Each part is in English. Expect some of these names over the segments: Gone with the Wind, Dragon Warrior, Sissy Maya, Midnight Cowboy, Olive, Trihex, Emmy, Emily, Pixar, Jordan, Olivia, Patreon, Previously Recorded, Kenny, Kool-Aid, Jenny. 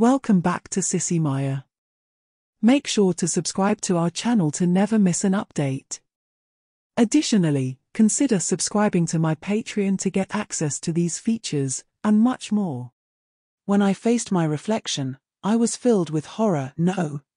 Welcome back to Sissy Maya. Make sure to subscribe to our channel to never miss an update. Additionally, consider subscribing to my Patreon to get access to these features, and much more. When I faced my reflection, I was filled with horror,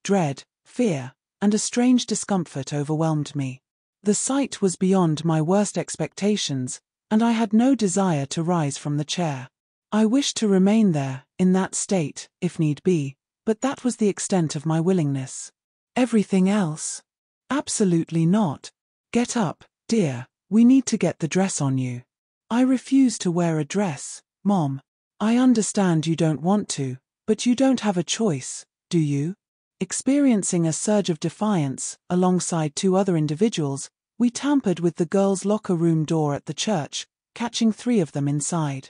dread, fear, and a strange discomfort overwhelmed me. The sight was beyond my worst expectations, and I had no desire to rise from the chair. I wished to remain there, in that state, if need be, but that was the extent of my willingness. Everything else? Absolutely not. Get up, dear, we need to get the dress on you. I refuse to wear a dress, Mom. I understand you don't want to, but you don't have a choice, do you? Experiencing a surge of defiance, alongside two other individuals, we tampered with the girls' locker room door at the church, catching three of them inside.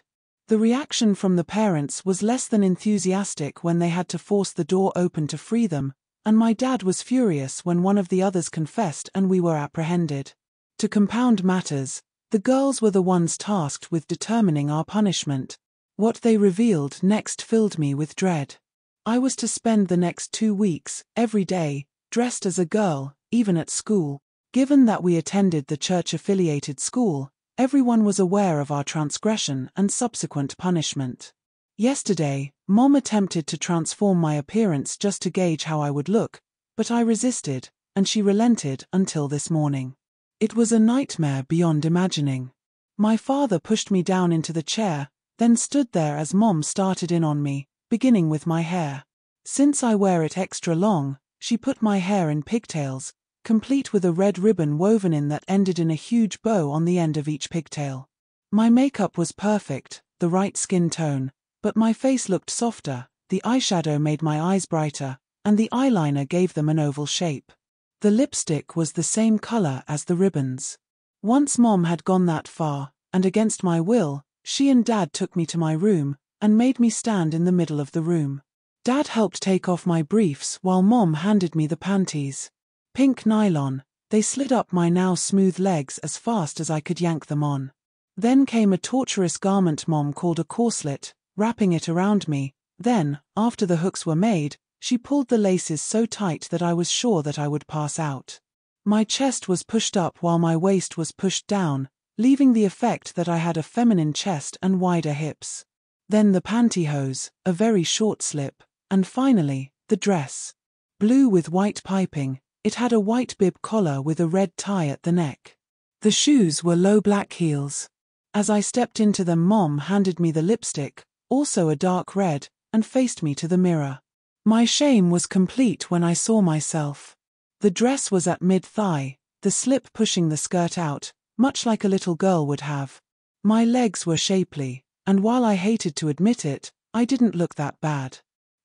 The reaction from the parents was less than enthusiastic when they had to force the door open to free them, and my dad was furious when one of the others confessed and we were apprehended. To compound matters, the girls were the ones tasked with determining our punishment. What they revealed next filled me with dread. I was to spend the next 2 weeks, every day, dressed as a girl, even at school. Given that we attended the church-affiliated school, everyone was aware of our transgression and subsequent punishment. Yesterday, Mom attempted to transform my appearance just to gauge how I would look, but I resisted, and she relented until this morning. It was a nightmare beyond imagining. My father pushed me down into the chair, then stood there as Mom started in on me, beginning with my hair. Since I wear it extra long, she put my hair in pigtails, complete with a red ribbon woven in that ended in a huge bow on the end of each pigtail. My makeup was perfect, the right skin tone, but my face looked softer, the eyeshadow made my eyes brighter, and the eyeliner gave them an oval shape. The lipstick was the same color as the ribbons. Once Mom had gone that far, and against my will, she and Dad took me to my room, and made me stand in the middle of the room. Dad helped take off my briefs while Mom handed me the panties. Pink nylon, they slid up my now smooth legs as fast as I could yank them on. Then came a torturous garment Mom called a corselet, wrapping it around me. Then, after the hooks were made, she pulled the laces so tight that I was sure that I would pass out. My chest was pushed up while my waist was pushed down, leaving the effect that I had a feminine chest and wider hips. Then the pantyhose, a very short slip, and finally, the dress. Blue with white piping, it had a white bib collar with a red tie at the neck. The shoes were low black heels. As I stepped into them, Mom handed me the lipstick, also a dark red, and faced me to the mirror. My shame was complete when I saw myself. The dress was at mid-thigh, the slip pushing the skirt out, much like a little girl would have. My legs were shapely, and while I hated to admit it, I didn't look that bad.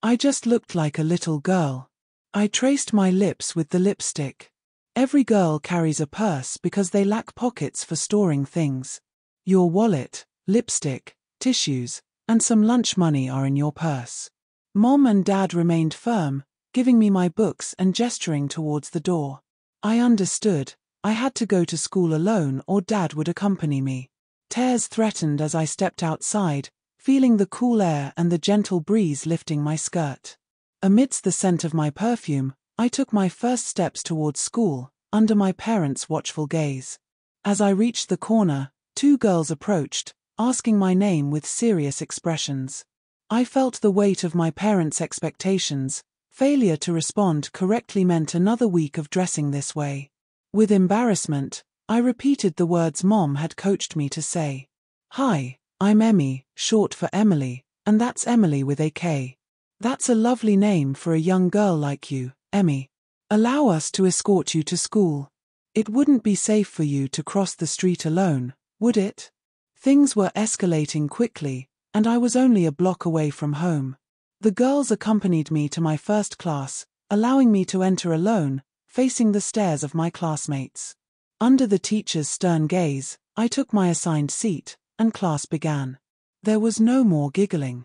I just looked like a little girl. I traced my lips with the lipstick. Every girl carries a purse because they lack pockets for storing things. Your wallet, lipstick, tissues, and some lunch money are in your purse. Mom and Dad remained firm, giving me my books and gesturing towards the door. I understood, I had to go to school alone or Dad would accompany me. Tears threatened as I stepped outside, feeling the cool air and the gentle breeze lifting my skirt. Amidst the scent of my perfume, I took my first steps towards school, under my parents' watchful gaze. As I reached the corner, two girls approached, asking my name with serious expressions. I felt the weight of my parents' expectations. Failure to respond correctly meant another week of dressing this way. With embarrassment, I repeated the words Mom had coached me to say. "Hi, I'm Emmy, short for Emily, and that's Emily with a K. That's a lovely name for a young girl like you, Emmy. Allow us to escort you to school. It wouldn't be safe for you to cross the street alone, would it?" Things were escalating quickly, and I was only a block away from home. The girls accompanied me to my first class, allowing me to enter alone, facing the stares of my classmates. Under the teacher's stern gaze, I took my assigned seat, and class began. There was no more giggling.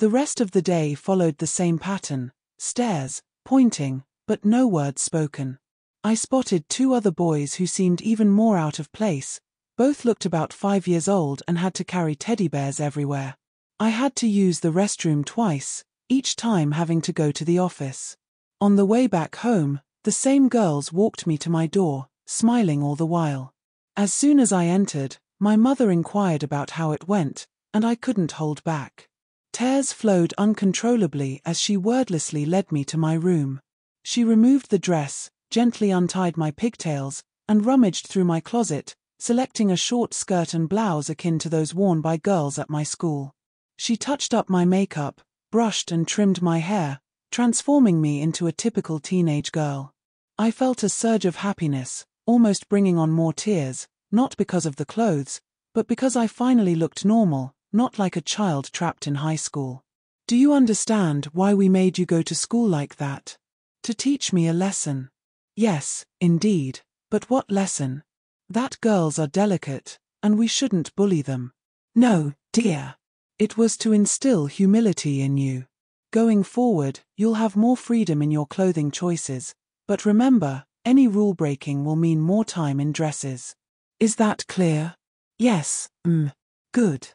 The rest of the day followed the same pattern, stares, pointing, but no words spoken. I spotted two other boys who seemed even more out of place. Both looked about 5 years old and had to carry teddy bears everywhere. I had to use the restroom twice, each time having to go to the office. On the way back home, the same girls walked me to my door, smiling all the while. As soon as I entered, my mother inquired about how it went, and I couldn't hold back. Tears flowed uncontrollably as she wordlessly led me to my room. She removed the dress, gently untied my pigtails, and rummaged through my closet, selecting a short skirt and blouse akin to those worn by girls at my school. She touched up my makeup, brushed and trimmed my hair, transforming me into a typical teenage girl. I felt a surge of happiness, almost bringing on more tears, not because of the clothes, but because I finally looked normal, not like a child trapped in high school. Do you understand why we made you go to school like that? To teach me a lesson. Yes, indeed, but what lesson? That girls are delicate, and we shouldn't bully them. No, dear. It was to instill humility in you. Going forward, you'll have more freedom in your clothing choices. But remember, any rule breaking will mean more time in dresses. Is that clear? Yes, good.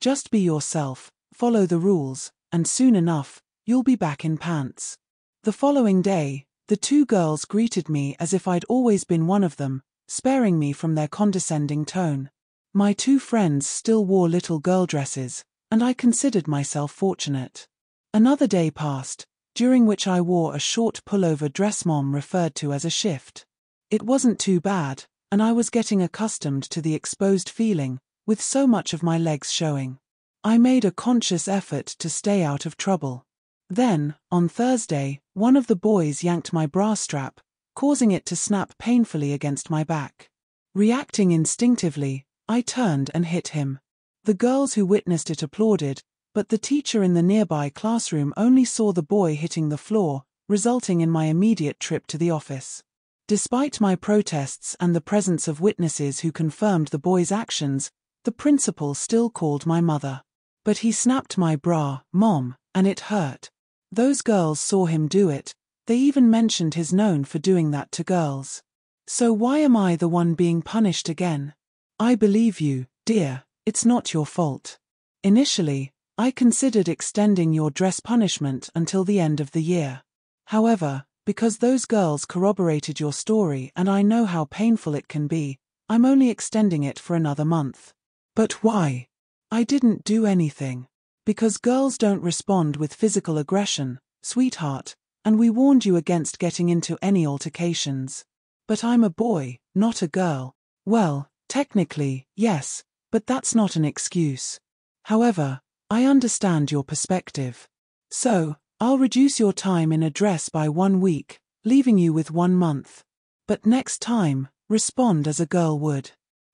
Just be yourself, follow the rules, and soon enough, you'll be back in pants. The following day, the two girls greeted me as if I'd always been one of them, sparing me from their condescending tone. My two friends still wore little girl dresses, and I considered myself fortunate. Another day passed, during which I wore a short pullover dress mom referred to as a shift. It wasn't too bad, and I was getting accustomed to the exposed feeling, with so much of my legs showing. I made a conscious effort to stay out of trouble. Then, on Thursday, one of the boys yanked my bra strap, causing it to snap painfully against my back. Reacting instinctively, I turned and hit him. The girls who witnessed it applauded, but the teacher in the nearby classroom only saw the boy hitting the floor, resulting in my immediate trip to the office. Despite my protests and the presence of witnesses who confirmed the boy's actions, the principal still called my mother. But he snapped my bra, Mom, and it hurt. Those girls saw him do it, they even mentioned he's known for doing that to girls. So why am I the one being punished again? I believe you, dear, it's not your fault. Initially, I considered extending your dress punishment until the end of the year. However, because those girls corroborated your story and I know how painful it can be, I'm only extending it for another month. But why? I didn't do anything. Because girls don't respond with physical aggression, sweetheart, and we warned you against getting into any altercations. But I'm a boy, not a girl. Well, technically, yes, but that's not an excuse. However, I understand your perspective. So, I'll reduce your time in a dress by 1 week, leaving you with 1 month. But next time, respond as a girl would.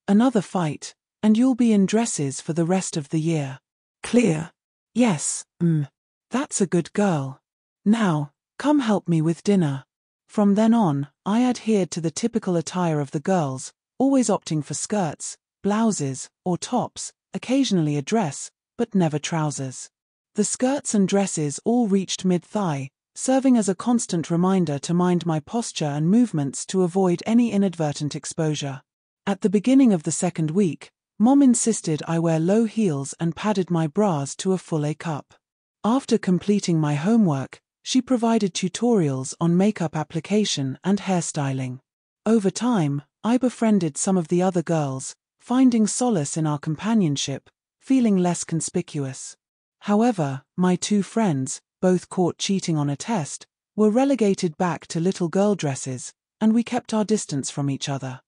Another fight, and you'll be in dresses for the rest of the year. Clear? Yes, That's a good girl. Now, come help me with dinner. From then on, I adhered to the typical attire of the girls, always opting for skirts, blouses, or tops, occasionally a dress, but never trousers. The skirts and dresses all reached mid-thigh, serving as a constant reminder to mind my posture and movements to avoid any inadvertent exposure. At the beginning of the second week, Mom insisted I wear low heels and padded my bras to a full A-cup. After completing my homework, she provided tutorials on makeup application and hairstyling. Over time, I befriended some of the other girls, finding solace in our companionship, feeling less conspicuous. However, my two friends, both caught cheating on a test, were relegated back to little girl dresses, and we kept our distance from each other.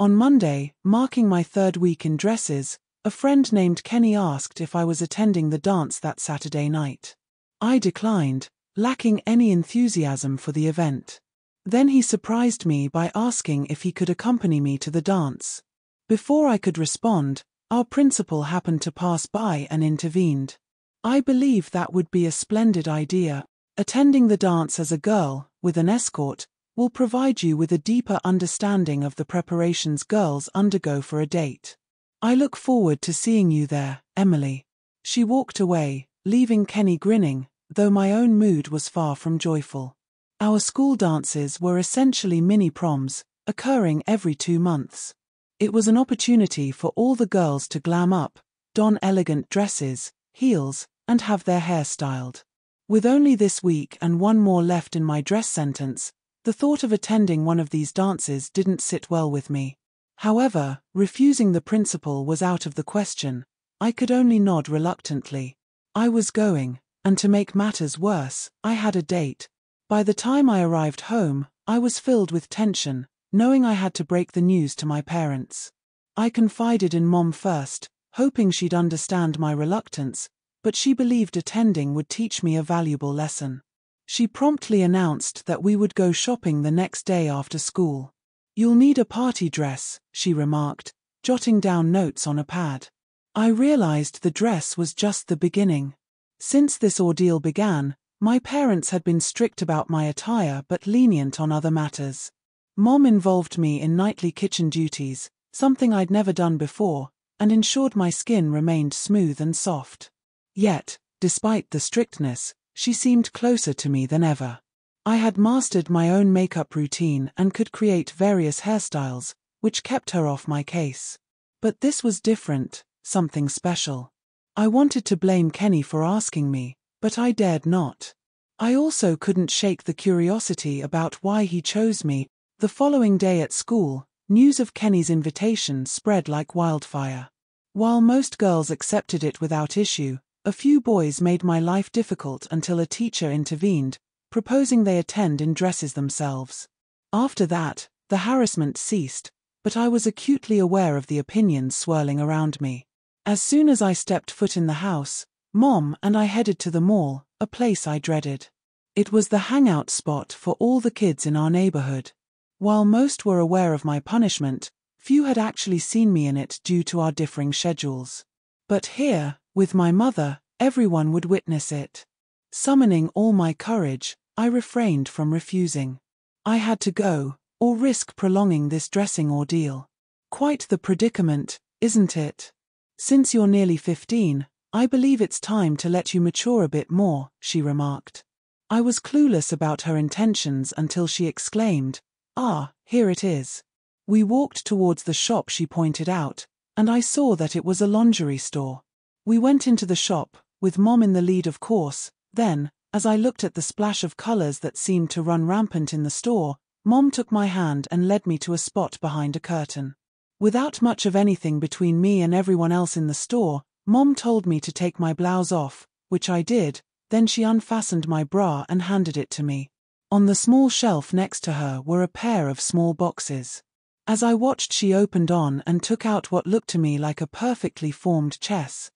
On Monday, marking my third week in dresses, a friend named Kenny asked if I was attending the dance that Saturday night. I declined, lacking any enthusiasm for the event. Then he surprised me by asking if he could accompany me to the dance. Before I could respond, our principal happened to pass by and intervened. I believe that would be a splendid idea. Attending the dance as a girl, with an escort, will provide you with a deeper understanding of the preparations girls undergo for a date. I look forward to seeing you there, Emily. She walked away, leaving Kenny grinning, though my own mood was far from joyful. Our school dances were essentially mini-proms, occurring every 2 months. It was an opportunity for all the girls to glam up, don elegant dresses, heels, and have their hair styled. With only this week and one more left in my dress sentence, the thought of attending one of these dances didn't sit well with me. However, refusing the principal was out of the question. I could only nod reluctantly. I was going, and to make matters worse, I had a date. By the time I arrived home, I was filled with tension, knowing I had to break the news to my parents. I confided in Mom first, hoping she'd understand my reluctance, but she believed attending would teach me a valuable lesson. She promptly announced that we would go shopping the next day after school. "You'll need a party dress," she remarked, jotting down notes on a pad. I realized the dress was just the beginning. Since this ordeal began, my parents had been strict about my attire but lenient on other matters. Mom involved me in nightly kitchen duties, something I'd never done before, and ensured my skin remained smooth and soft. Yet, despite the strictness, she seemed closer to me than ever. I had mastered my own makeup routine and could create various hairstyles, which kept her off my case. But this was different, something special. I wanted to blame Kenny for asking me, but I dared not. I also couldn't shake the curiosity about why he chose me. The following day at school, news of Kenny's invitation spread like wildfire. While most girls accepted it without issue, a few boys made my life difficult until a teacher intervened, proposing they attend in dresses themselves. After that, the harassment ceased, but I was acutely aware of the opinions swirling around me. As soon as I stepped foot in the house, Mom and I headed to the mall, a place I dreaded. It was the hangout spot for all the kids in our neighborhood. While most were aware of my punishment, few had actually seen me in it due to our differing schedules. But here, with my mother, everyone would witness it. Summoning all my courage, I refrained from refusing. I had to go, or risk prolonging this dressing ordeal. Quite the predicament, isn't it? "Since you're nearly 15, I believe it's time to let you mature a bit more," she remarked. I was clueless about her intentions until she exclaimed, "Ah, here it is." We walked towards the shop she pointed out, and I saw that it was a lingerie store. We went into the shop, with Mom in the lead of course. Then, as I looked at the splash of colors that seemed to run rampant in the store, Mom took my hand and led me to a spot behind a curtain. Without much of anything between me and everyone else in the store, Mom told me to take my blouse off, which I did. Then she unfastened my bra and handed it to me. On the small shelf next to her were a pair of small boxes. As I watched, she opened one and took out what looked to me like a perfectly formed chess.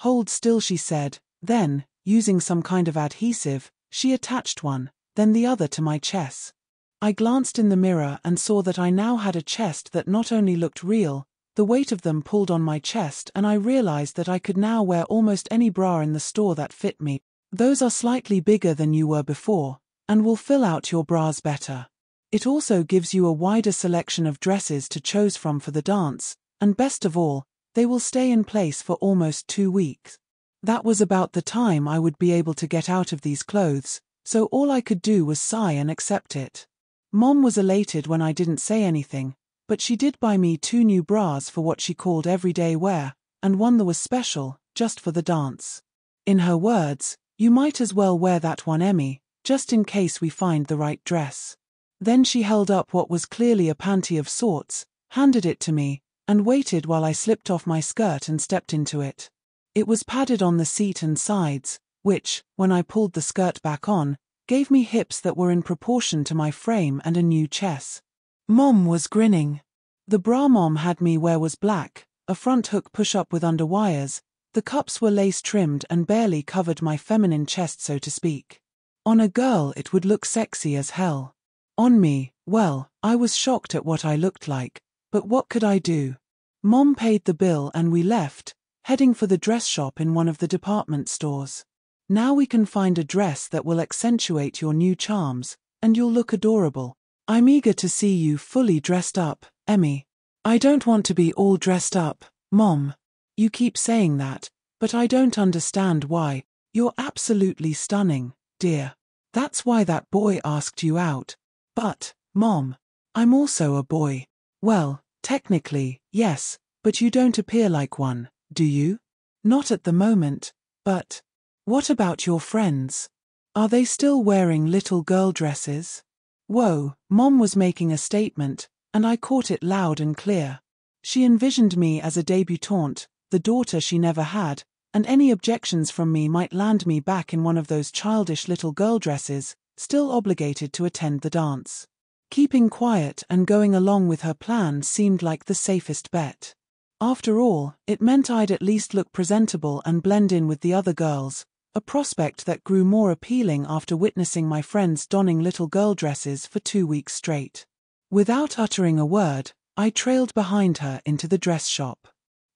"Hold still," she said, then, using some kind of adhesive, she attached one, then the other to my chest. I glanced in the mirror and saw that I now had a chest that not only looked real, the weight of them pulled on my chest, and I realized that I could now wear almost any bra in the store that fit me. "Those are slightly bigger than you were before, and will fill out your bras better. It also gives you a wider selection of dresses to choose from for the dance, and best of all, they will stay in place for almost 2 weeks. That was about the time I would be able to get out of these clothes, so all I could do was sigh and accept it. Mom was elated when I didn't say anything, but she did buy me 2 new bras for what she called everyday wear, and one that was special, just for the dance. In her words, "You might as well wear that one, Emmy, just in case we find the right dress." Then she held up what was clearly a panty of sorts, handed it to me, and waited while I slipped off my skirt and stepped into it. It was padded on the seat and sides, which, when I pulled the skirt back on, gave me hips that were in proportion to my frame and a new chest. Mom was grinning. The bra Mom had me wear was black, a front hook push-up with underwires. The cups were lace-trimmed and barely covered my feminine chest, so to speak. On a girl it would look sexy as hell. On me, well, I was shocked at what I looked like, but what could I do? Mom paid the bill and we left, heading for the dress shop in one of the department stores. "Now we can find a dress that will accentuate your new charms, and you'll look adorable. I'm eager to see you fully dressed up, Emmy." "I don't want to be all dressed up, Mom. You keep saying that, but I don't understand why. You're absolutely stunning, dear. That's why that boy asked you out." "But, Mom, I'm also a boy." "Well, technically, yes, but you don't appear like one, do you?" "Not at the moment, but..." "What about your friends?" Are they still wearing little girl dresses? Whoa, Mom was making a statement, and I caught it loud and clear. She envisioned me as a debutante, the daughter she never had, and any objections from me might land me back in one of those childish little girl dresses, still obligated to attend the dance. Keeping quiet and going along with her plan seemed like the safest bet. After all, it meant I'd at least look presentable and blend in with the other girls, a prospect that grew more appealing after witnessing my friends donning little girl dresses for 2 weeks straight. Without uttering a word, I trailed behind her into the dress shop.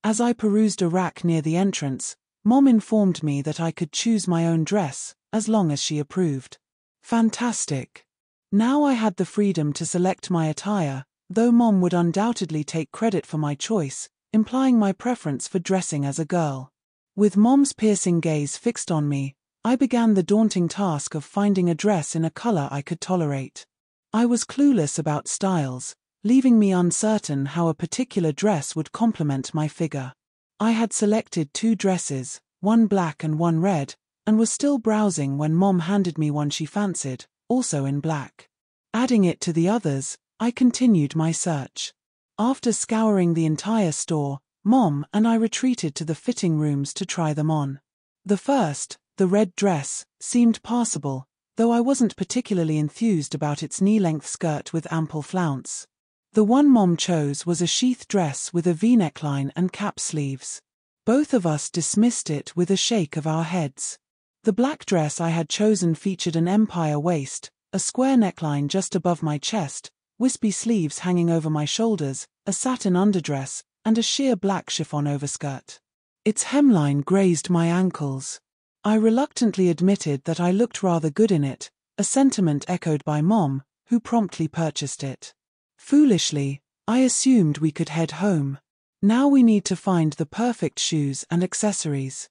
As I perused a rack near the entrance, Mom informed me that I could choose my own dress, as long as she approved. Fantastic. Now I had the freedom to select my attire, though Mom would undoubtedly take credit for my choice, implying my preference for dressing as a girl. With Mom's piercing gaze fixed on me, I began the daunting task of finding a dress in a color I could tolerate. I was clueless about styles, leaving me uncertain how a particular dress would complement my figure. I had selected 2 dresses, one black and one red, and was still browsing when Mom handed me one she fancied, also in black. Adding it to the others, I continued my search. After scouring the entire store, Mom and I retreated to the fitting rooms to try them on. The first, the red dress, seemed passable, though I wasn't particularly enthused about its knee-length skirt with ample flounce. The one Mom chose was a sheath dress with a V-neckline and cap sleeves. Both of us dismissed it with a shake of our heads. The black dress I had chosen featured an empire waist, a square neckline just above my chest, wispy sleeves hanging over my shoulders, a satin underdress, and a sheer black chiffon overskirt. Its hemline grazed my ankles. I reluctantly admitted that I looked rather good in it, a sentiment echoed by Mom, who promptly purchased it. Foolishly, I assumed we could head home. Now we need to find the perfect shoes and accessories.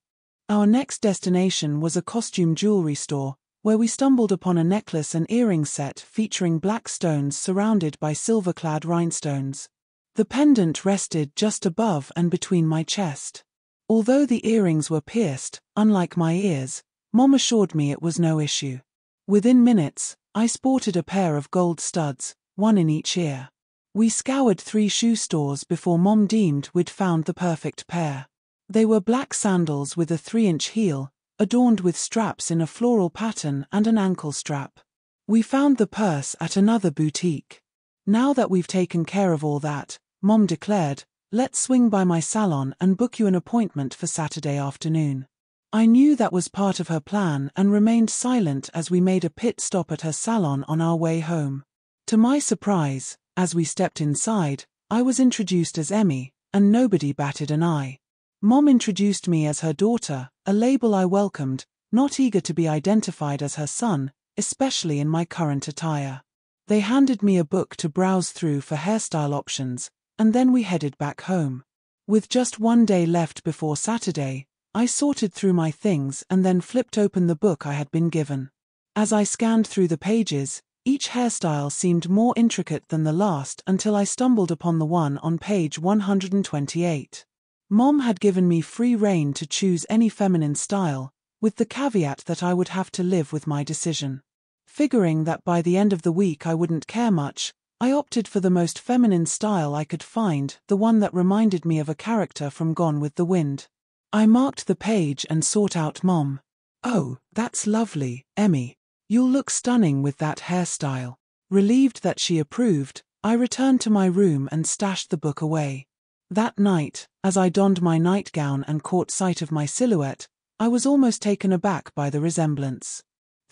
Our next destination was a costume jewelry store, where we stumbled upon a necklace and earring set featuring black stones surrounded by silver-clad rhinestones. The pendant rested just above and between my chest. Although the earrings were pierced, unlike my ears, Mom assured me it was no issue. Within minutes, I sported a pair of gold studs, one in each ear. We scoured 3 shoe stores before Mom deemed we'd found the perfect pair. They were black sandals with a 3-inch heel, adorned with straps in a floral pattern and an ankle strap. We found the purse at another boutique. Now that we've taken care of all that, Mom declared, let's swing by my salon and book you an appointment for Saturday afternoon. I knew that was part of her plan and remained silent as we made a pit stop at her salon on our way home. To my surprise, as we stepped inside, I was introduced as Emmy, and nobody batted an eye. Mom introduced me as her daughter, a label I welcomed, not eager to be identified as her son, especially in my current attire. They handed me a book to browse through for hairstyle options, and then we headed back home. With just one day left before Saturday, I sorted through my things and then flipped open the book I had been given. As I scanned through the pages, each hairstyle seemed more intricate than the last until I stumbled upon the one on page 128. Mom had given me free rein to choose any feminine style, with the caveat that I would have to live with my decision. Figuring that by the end of the week I wouldn't care much, I opted for the most feminine style I could find, the one that reminded me of a character from Gone with the Wind. I marked the page and sought out Mom. Oh, that's lovely, Emmy. You'll look stunning with that hairstyle. Relieved that she approved, I returned to my room and stashed the book away. That night, as I donned my nightgown and caught sight of my silhouette, I was almost taken aback by the resemblance.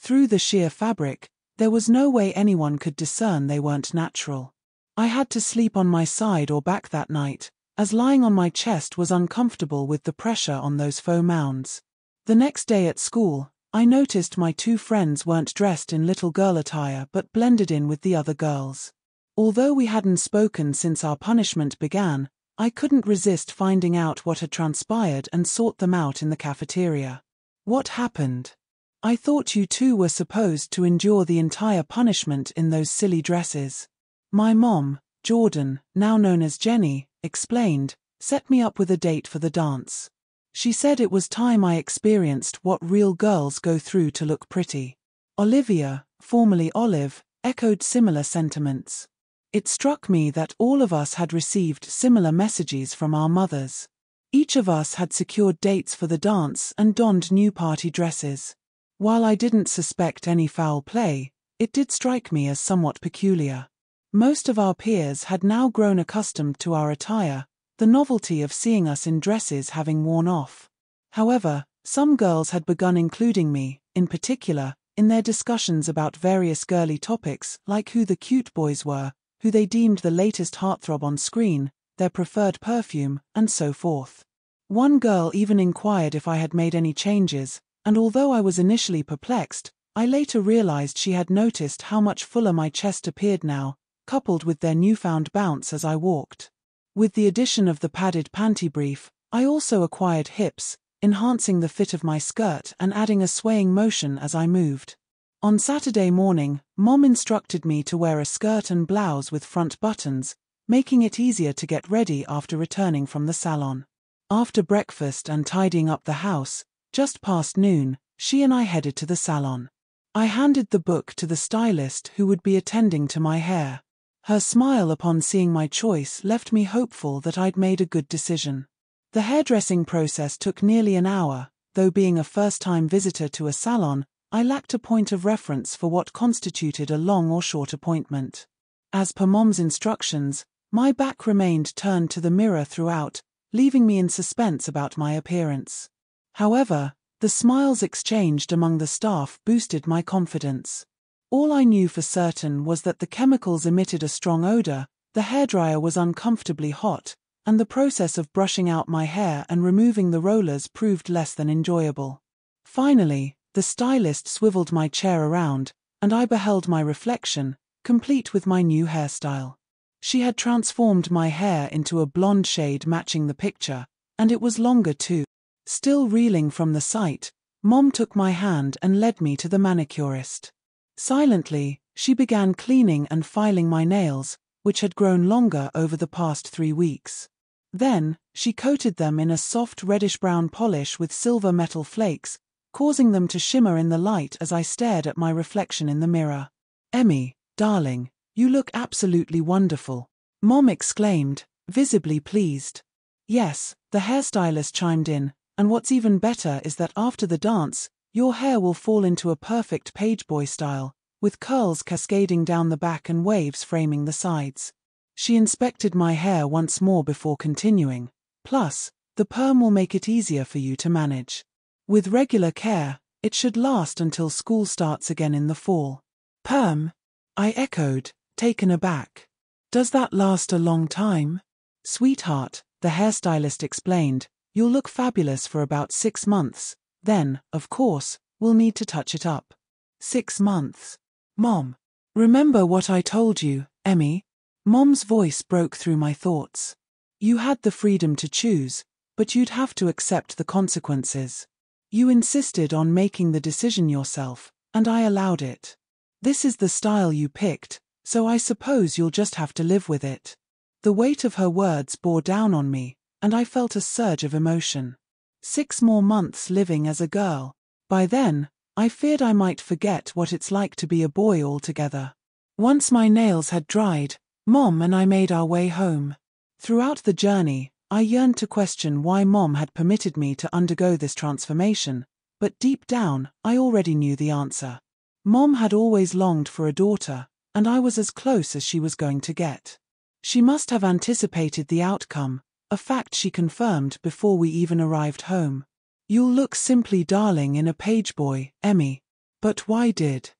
Through the sheer fabric, there was no way anyone could discern they weren't natural. I had to sleep on my side or back that night, as lying on my chest was uncomfortable with the pressure on those faux mounds. The next day at school, I noticed my 2 friends weren't dressed in little girl attire but blended in with the other girls. Although we hadn't spoken since our punishment began, I couldn't resist finding out what had transpired and sought them out in the cafeteria. What happened? I thought you 2 were supposed to endure the entire punishment in those silly dresses. My mom, Jordan, now known as Jenny, explained, set me up with a date for the dance. She said it was time I experienced what real girls go through to look pretty. Olivia, formerly Olive, echoed similar sentiments. It struck me that all of us had received similar messages from our mothers. Each of us had secured dates for the dance and donned new party dresses. While I didn't suspect any foul play, it did strike me as somewhat peculiar. Most of our peers had now grown accustomed to our attire, the novelty of seeing us in dresses having worn off. However, some girls had begun including me, in particular, in their discussions about various girly topics like who the cute boys were, who they deemed the latest heartthrob on screen, their preferred perfume, and so forth. One girl even inquired if I had made any changes, and although I was initially perplexed, I later realized she had noticed how much fuller my chest appeared now, coupled with their newfound bounce as I walked. With the addition of the padded panty brief, I also acquired hips, enhancing the fit of my skirt and adding a swaying motion as I moved. On Saturday morning, Mom instructed me to wear a skirt and blouse with front buttons, making it easier to get ready after returning from the salon. After breakfast and tidying up the house, just past noon, she and I headed to the salon. I handed the book to the stylist who would be attending to my hair. Her smile upon seeing my choice left me hopeful that I'd made a good decision. The hairdressing process took nearly an hour, though being a first-time visitor to a salon, I lacked a point of reference for what constituted a long or short appointment. As per Mom's instructions, my back remained turned to the mirror throughout, leaving me in suspense about my appearance. However, the smiles exchanged among the staff boosted my confidence. All I knew for certain was that the chemicals emitted a strong odor, the hairdryer was uncomfortably hot, and the process of brushing out my hair and removing the rollers proved less than enjoyable. Finally, the stylist swiveled my chair around, and I beheld my reflection, complete with my new hairstyle. She had transformed my hair into a blonde shade matching the picture, and it was longer too. Still reeling from the sight, Mom took my hand and led me to the manicurist. Silently, she began cleaning and filing my nails, which had grown longer over the past 3 weeks. Then, she coated them in a soft reddish-brown polish with silver metal flakes, causing them to shimmer in the light as I stared at my reflection in the mirror. "Emmy, darling, you look absolutely wonderful," Mom exclaimed, visibly pleased. "Yes," the hairstylist chimed in, "and what's even better is that after the dance, your hair will fall into a perfect pageboy style, with curls cascading down the back and waves framing the sides." She inspected my hair once more before continuing. "Plus, the perm will make it easier for you to manage. With regular care, it should last until school starts again in the fall." "Perm?" I echoed, taken aback. "Does that last a long time?" "Sweetheart," the hairstylist explained, "you'll look fabulous for about 6 months, then, of course, we'll need to touch it up." "6 months. Mom, remember what I told you, Emmy?" Mom's voice broke through my thoughts. "You had the freedom to choose, but you'd have to accept the consequences. You insisted on making the decision yourself, and I allowed it. This is the style you picked, so I suppose you'll just have to live with it." The weight of her words bore down on me, and I felt a surge of emotion. 6 more months living as a girl. By then, I feared I might forget what it's like to be a boy altogether. Once my nails had dried, Mom and I made our way home. Throughout the journey, I yearned to question why Mom had permitted me to undergo this transformation, but deep down, I already knew the answer. Mom had always longed for a daughter, and I was as close as she was going to get. She must have anticipated the outcome, a fact she confirmed before we even arrived home. "You'll look simply darling in a pageboy, Emmy. But why did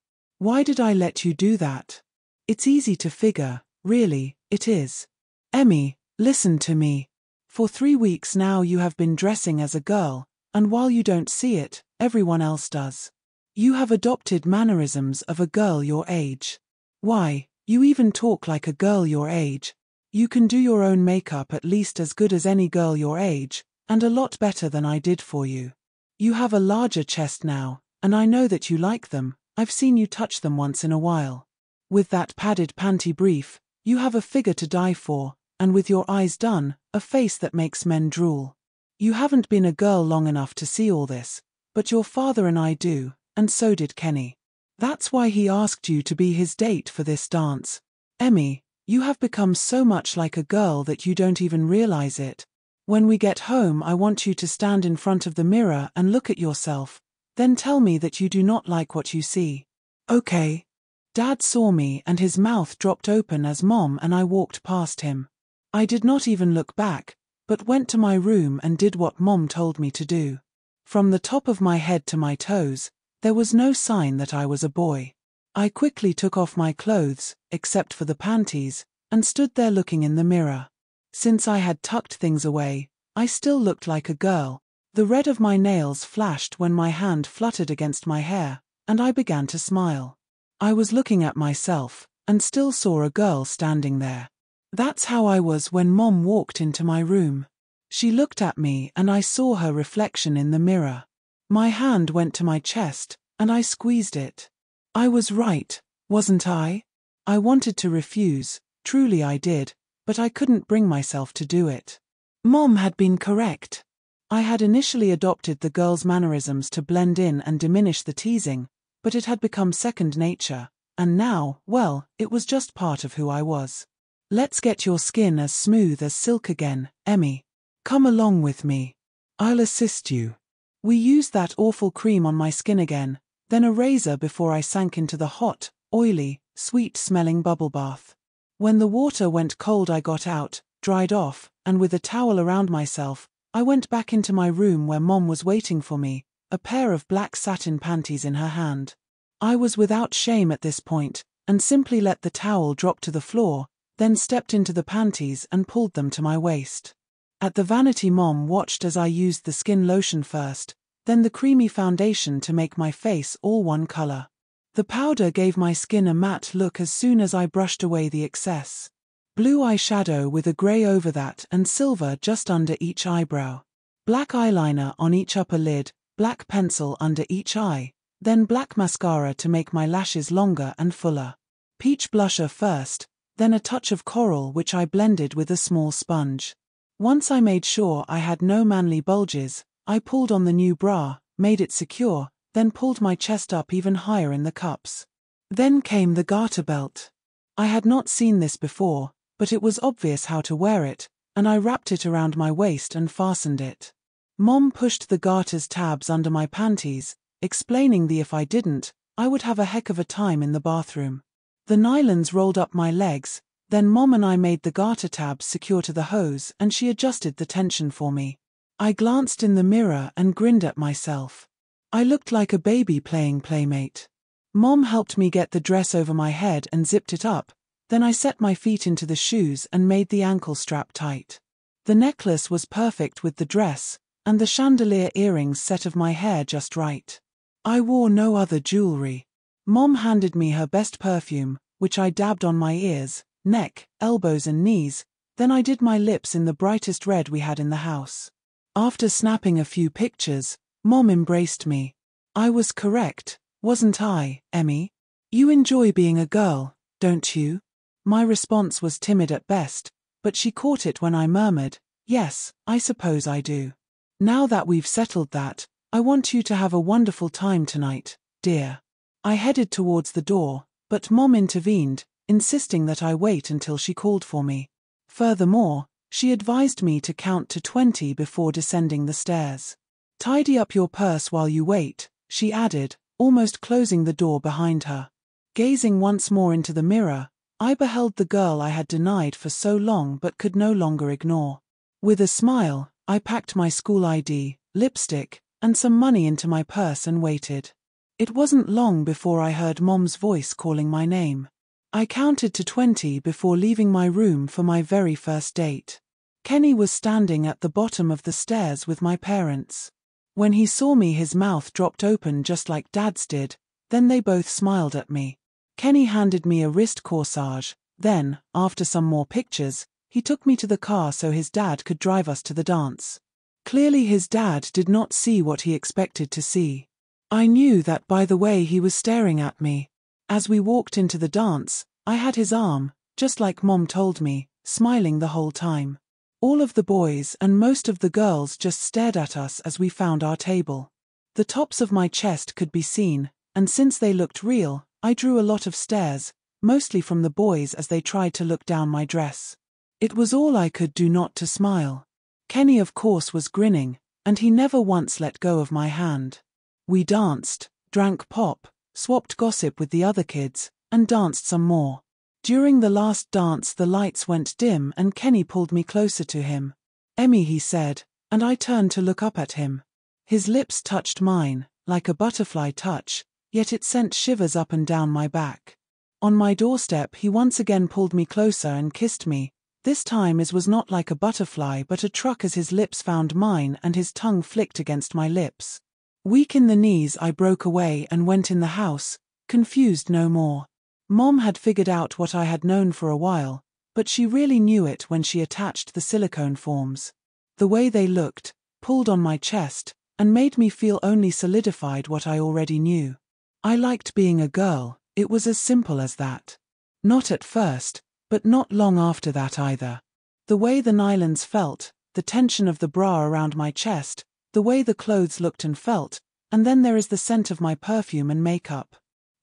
I let you do that?" "It's easy to figure, really, it is. Emmy, listen to me. For 3 weeks now you have been dressing as a girl, and while you don't see it, everyone else does. You have adopted mannerisms of a girl your age. Why, you even talk like a girl your age. You can do your own makeup at least as good as any girl your age, and a lot better than I did for you. You have a larger chest now, and I know that you like them, I've seen you touch them once in a while. With that padded panty brief, you have a figure to die for, and with your eyes done, a face that makes men drool. You haven't been a girl long enough to see all this, but your father and I do, and so did Kenny. That's why he asked you to be his date for this dance. Emmy, you have become so much like a girl that you don't even realize it. When we get home, I want you to stand in front of the mirror and look at yourself, then tell me that you do not like what you see. Okay. Dad saw me and his mouth dropped open as Mom and I walked past him. I did not even look back, but went to my room and did what Mom told me to do. From the top of my head to my toes, there was no sign that I was a boy. I quickly took off my clothes, except for the panties, and stood there looking in the mirror. Since I had tucked things away, I still looked like a girl. The red of my nails flashed when my hand fluttered against my hair, and I began to smile. I was looking at myself, and still saw a girl standing there. That's how I was when Mom walked into my room. She looked at me and I saw her reflection in the mirror. My hand went to my chest, and I squeezed it. I was right, wasn't I? I wanted to refuse, truly I did, but I couldn't bring myself to do it. Mom had been correct. I had initially adopted the girl's mannerisms to blend in and diminish the teasing, but it had become second nature, and now, well, it was just part of who I was. Let's get your skin as smooth as silk again, Emmy. Come along with me. I'll assist you. We used that awful cream on my skin again, then a razor before I sank into the hot, oily, sweet-smelling bubble bath. When the water went cold I got out, dried off, and with a towel around myself, I went back into my room where Mom was waiting for me, a pair of black satin panties in her hand. I was without shame at this point, and simply let the towel drop to the floor, then stepped into the panties and pulled them to my waist. At the vanity Mom watched as I used the skin lotion first, then the creamy foundation to make my face all one color. The powder gave my skin a matte look as soon as I brushed away the excess. Blue eyeshadow with a gray over that and silver just under each eyebrow. Black eyeliner on each upper lid, black pencil under each eye, then black mascara to make my lashes longer and fuller. Peach blusher first, then a touch of coral which I blended with a small sponge. Once I made sure I had no manly bulges, I pulled on the new bra, made it secure, then pulled my chest up even higher in the cups. Then came the garter belt. I had not seen this before, but it was obvious how to wear it, and I wrapped it around my waist and fastened it. Mom pushed the garter's tabs under my panties, explaining that if I didn't, I would have a heck of a time in the bathroom. The nylons rolled up my legs. Then Mom and I made the garter tabs secure to the hose and she adjusted the tension for me. I glanced in the mirror and grinned at myself. I looked like a baby playing Playmate. Mom helped me get the dress over my head and zipped it up, then I set my feet into the shoes and made the ankle strap tight. The necklace was perfect with the dress, and the chandelier earrings set of my hair just right. I wore no other jewelry. Mom handed me her best perfume, which I dabbed on my ears, neck, elbows and knees, then I did my lips in the brightest red we had in the house. After snapping a few pictures, Mom embraced me. I was correct, wasn't I, Emmy? You enjoy being a girl, don't you? My response was timid at best, but she caught it when I murmured, yes, I suppose I do. Now that we've settled that, I want you to have a wonderful time tonight, dear. I headed towards the door, but Mom intervened, insisting that I wait until she called for me. Furthermore, she advised me to count to 20 before descending the stairs. Tidy up your purse while you wait, she added, almost closing the door behind her. Gazing once more into the mirror, I beheld the girl I had denied for so long but could no longer ignore. With a smile, I packed my school ID, lipstick, and some money into my purse and waited. It wasn't long before I heard Mom's voice calling my name. I counted to 20 before leaving my room for my very first date. Kenny was standing at the bottom of the stairs with my parents. When he saw me, his mouth dropped open just like Dad's did, then they both smiled at me. Kenny handed me a wrist corsage, then, after some more pictures, he took me to the car so his dad could drive us to the dance. Clearly his dad did not see what he expected to see. I knew that by the way he was staring at me. As we walked into the dance, I had his arm, just like Mom told me, smiling the whole time. All of the boys and most of the girls just stared at us as we found our table. The tops of my chest could be seen, and since they looked real, I drew a lot of stares, mostly from the boys as they tried to look down my dress. It was all I could do not to smile. Kenny of course was grinning, and he never once let go of my hand. We danced, drank pop, swapped gossip with the other kids, and danced some more. During the last dance the lights went dim and Kenny pulled me closer to him. "Emmy," he said, and I turned to look up at him. His lips touched mine, like a butterfly touch, yet it sent shivers up and down my back. On my doorstep he once again pulled me closer and kissed me. This time it was not like a butterfly but a truck as his lips found mine and his tongue flicked against my lips. Weak in the knees I broke away and went in the house, confused no more. Mom had figured out what I had known for a while, but she really knew it when she attached the silicone forms. The way they looked, pulled on my chest, and made me feel only solidified what I already knew. I liked being a girl, it was as simple as that. Not at first, but not long after that either. The way the nylons felt, the tension of the bra around my chest, the way the clothes looked and felt, and then there is the scent of my perfume and makeup.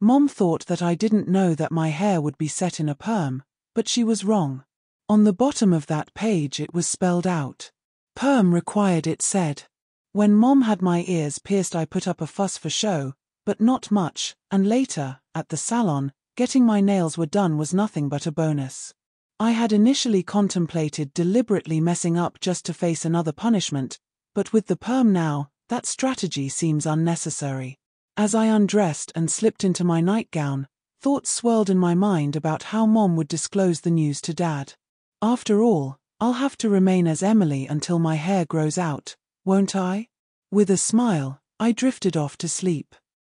Mom thought that I didn't know that my hair would be set in a perm, but she was wrong. On the bottom of that page it was spelled out. "Perm required," it said. When Mom had my ears pierced I put up a fuss for show, but not much, and later, at the salon, getting my nails were done was nothing but a bonus. I had initially contemplated deliberately messing up just to face another punishment, but with the perm now, that strategy seems unnecessary. As I undressed and slipped into my nightgown, thoughts swirled in my mind about how Mom would disclose the news to Dad. After all, I'll have to remain as Emily until my hair grows out, won't I? With a smile, I drifted off to sleep.